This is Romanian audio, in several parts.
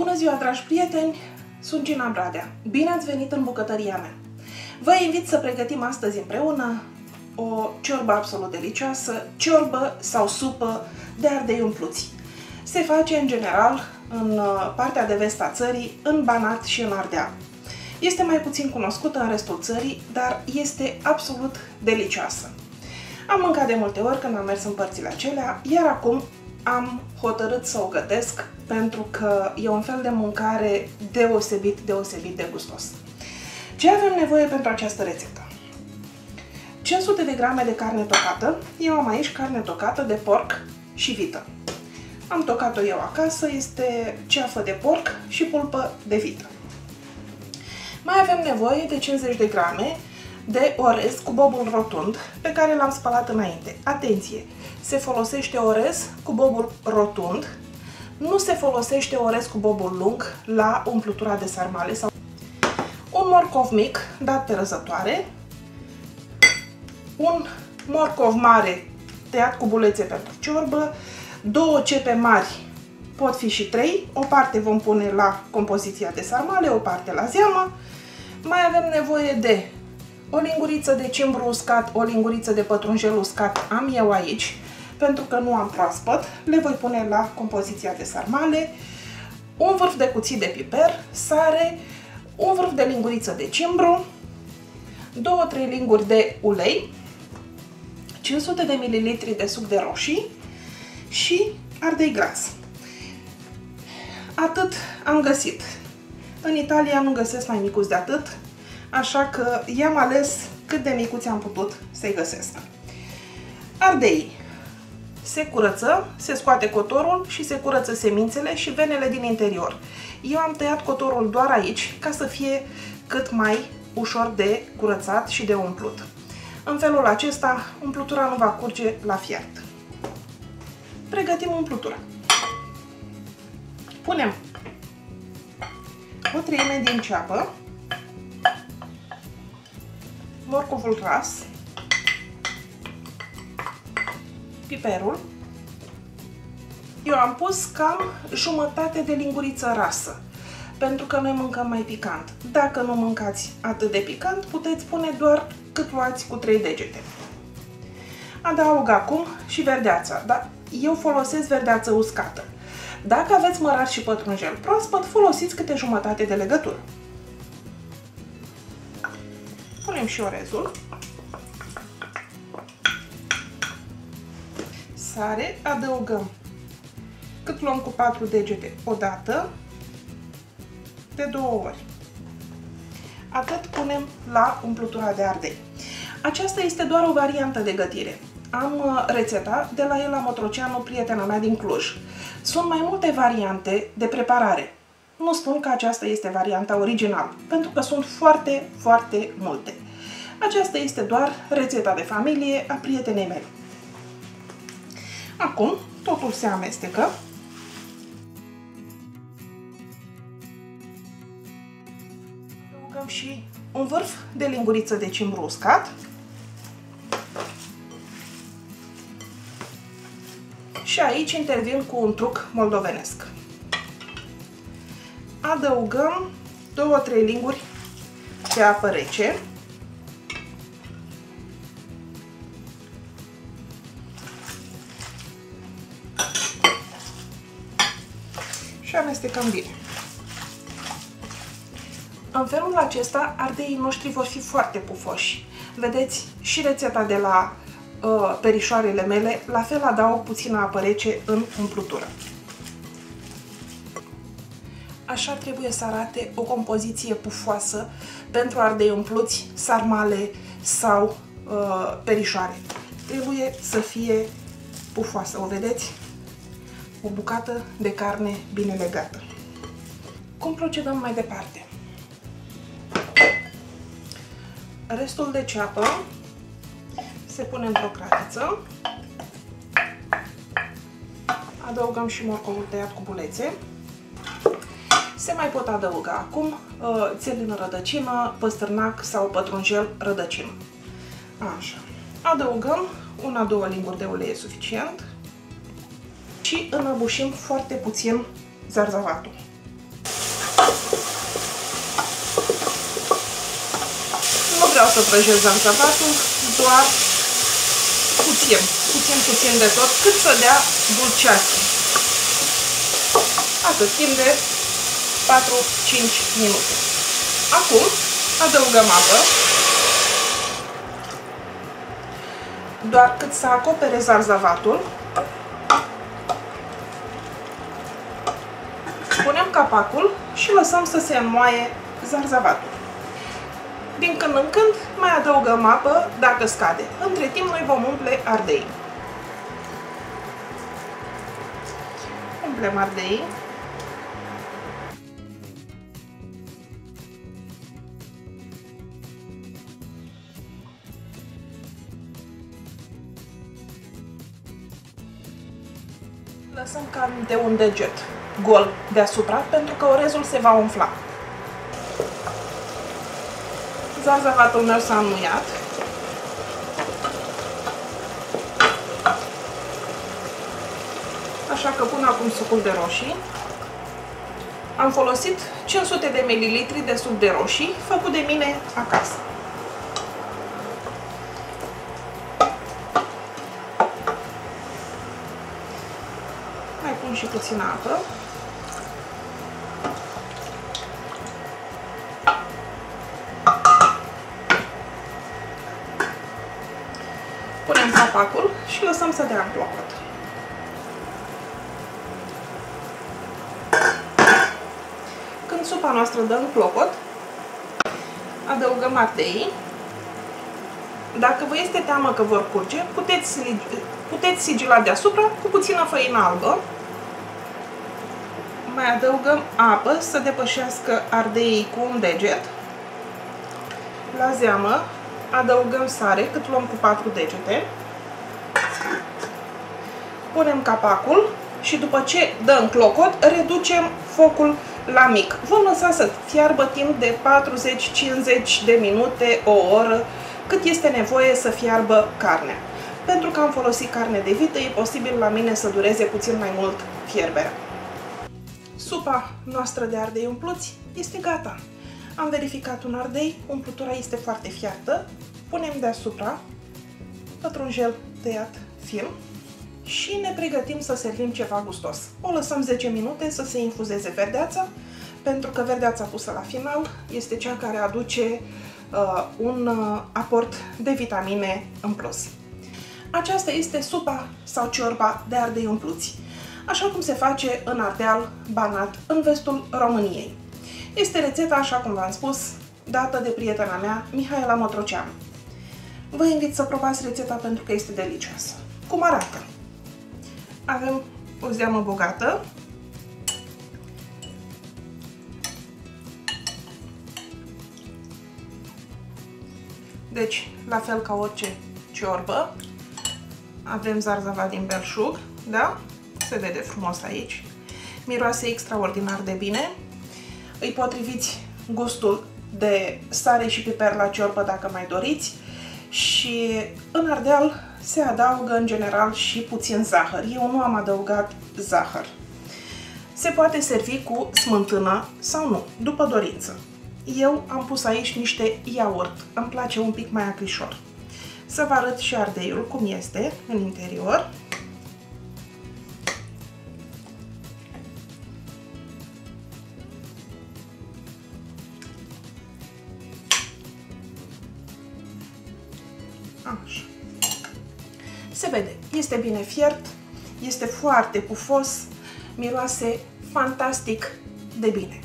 Bună ziua, dragi prieteni! Sunt Gina Bradea. Bine ați venit în bucătăria mea! Vă invit să pregătim astăzi împreună o ciorbă absolut delicioasă, ciorbă sau supă de ardei umpluți. Se face în general în partea de vest a țării, în Banat și în Ardeal. Este mai puțin cunoscută în restul țării, dar este absolut delicioasă. Am mâncat de multe ori când am mers în părțile acelea, iar acum am hotărât să o gătesc pentru că e un fel de mâncare deosebit de gustos. Ce avem nevoie pentru această rețetă? 500 de grame de carne tocată. Eu am aici carne tocată de porc și vită. Am tocat-o eu acasă, este ceafă de porc și pulpă de vită. Mai avem nevoie de 50 de grame de orez cu bobul rotund pe care l-am spălat înainte. Atenție! Se folosește orez cu bobul rotund, nu se folosește orez cu bobul lung la umplutura de sarmale. Sau un morcov mic dat pe răzătoare, un morcov mare tăiat cu bulețe pentru ciorbă, două cepe mari, pot fi și trei, o parte vom pune la compoziția de sarmale, o parte la zeamă. Mai avem nevoie de o linguriță de cimbru uscat, o linguriță de pătrunjel uscat am eu aici, pentru că nu am proaspăt, le voi pune la compoziția de sarmale, un vârf de cuțit de piper, sare, un vârf de linguriță de cimbru, 2-3 linguri de ulei, 500 de ml de suc de roșii și ardei gras. Atât am găsit. În Italia nu găsesc mai micuți de atât, așa că i-am ales cât de micuți am putut să-i găsesc. Ardeii se curăță, se scoate cotorul și se curăță semințele și venele din interior. Eu am tăiat cotorul doar aici ca să fie cât mai ușor de curățat și de umplut. În felul acesta, umplutura nu va curge la fiert. Pregătim umplutura. Punem o treime din ceapă, morcovul gras, piperul. Eu am pus cam jumătate de linguriță rasă, pentru că noi mâncăm mai picant. Dacă nu mâncați atât de picant, puteți pune doar cât luați cu 3 degete. Adaug acum și verdeața, dar eu folosesc verdeață uscată. Dacă aveți mărar și pătrunjel proaspăt, folosiți câte jumătate de legătură. Punem și orezul, sare, adăugăm cât luăm cu 4 degete odată, de 2 ori. Atât punem la umplutura de ardei. Aceasta este doar o variantă de gătire. Am rețeta de la Ela Motroceanu, prietena mea din Cluj. Sunt mai multe variante de preparare. Nu spun că aceasta este varianta originală, pentru că sunt foarte multe. Aceasta este doar rețeta de familie a prietenei mele. Acum totul se amestecă. Adăugăm și un vârf de linguriță de cimbru uscat și aici intervin cu un truc moldovenesc. Adăugăm 2-3 linguri de apă rece, și amestecăm bine. În felul acesta, ardeii noștri vor fi foarte pufoși. Vedeți, și rețeta de la perișoarele mele, la fel adaug puțină apă rece în umplutură. Așa trebuie să arate o compoziție pufoasă pentru ardei umpluți, sarmale sau perișoare. Trebuie să fie pufoasă. O vedeți? O bucată de carne bine legată. Cum procedăm mai departe? Restul de ceapă se pune într-o cratiță. Adăugăm și morcovul tăiat cu bulețe. Se mai pot adăuga acum țelin în rădăcină, păstrnac sau pătrunjel rădăcină. Așa. Adăugăm 1-2 linguri de ulei, e suficient. Și înăbușim foarte puțin zarzavatul. vreau să prăjezăm țăpatul, doar puțin de tot, cât să dea dulceață. Atât, timp de 4-5 minute. Acum adăugăm apă, doar cât să acopere zarzavatul. Punem capacul și lăsăm să se înmoaie zarzavatul. Din când în când mai adăugăm apă dacă scade. Între timp noi vom umple ardei. Umplem ardei. Lăsăm cam de un deget gol deasupra, pentru că orezul se va umfla. Zarzavatul meu s-a înmuiat. Așa că pun acum sucul de roșii. Am folosit 500 de ml de suc de roșii, făcut de mine acasă. Mai pun și puțină apă. Punem capacul și lăsăm să dea clopot. Când supa noastră dă în clopot, adăugăm ardeii. Dacă vă este teamă că vor curge, puteți sigila deasupra cu puțină făină albă. Mai adăugăm apă să depășească ardeii cu un deget. La zeamă adăugăm sare, cât luăm cu 4 degete. Punem capacul și după ce dă în clocot, reducem focul la mic. Vom lăsa să fiarbă timp de 40-50 de minute, o oră, cât este nevoie să fiarbă carnea. Pentru că am folosit carne de vită, e posibil la mine să dureze puțin mai mult fierberea. Supa noastră de ardei umpluți este gata. Am verificat un ardei, umplutura este foarte fiartă. Punem deasupra pătrunjel tăiat fin și ne pregătim să servim ceva gustos. O lăsăm 10 minute să se infuzeze verdeața, pentru că verdeața pusă la final este cea care aduce un aport de vitamine în plus. Aceasta este supa sau ciorba de ardei umpluți, așa cum se face în Ardeal, Banat, în vestul României. Este rețeta, așa cum v-am spus, dată de prietena mea, Mihaela Motrocean. Vă invit să probați rețeta pentru că este delicioasă. Cum arată? Avem o zeamă bogată. Deci, la fel ca orice ciorbă, avem zarzavat din belșug, da? Se vede frumos aici. Miroase extraordinar de bine. Îi potriviți gustul de sare și piper la ciorbă dacă mai doriți și în Ardeal se adaugă în general și puțin zahăr. Eu nu am adăugat zahăr. Se poate servi cu smântână sau nu, după dorință. Eu am pus aici niște iaurt, îmi place un pic mai acrișor. Să vă arăt și ardeiul cum este în interior. Așa. Se vede, este bine fiert, este foarte pufos, miroase fantastic de bine.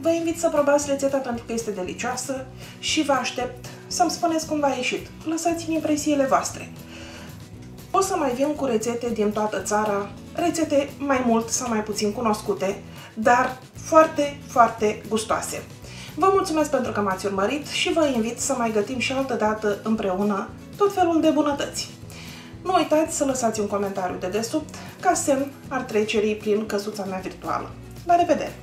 Vă invit să probați rețeta pentru că este delicioasă și vă aștept să-mi spuneți cum v-a ieșit. Lăsați-mi impresiile voastre. O să mai vin cu rețete din toată țara, rețete mai mult sau mai puțin cunoscute, dar foarte, foarte gustoase. Vă mulțumesc pentru că m-ați urmărit și vă invit să mai gătim și altă dată împreună tot felul de bunătăți. Nu uitați să lăsați un comentariu de desubt ca semn al trecerii prin căsuța mea virtuală. La revedere!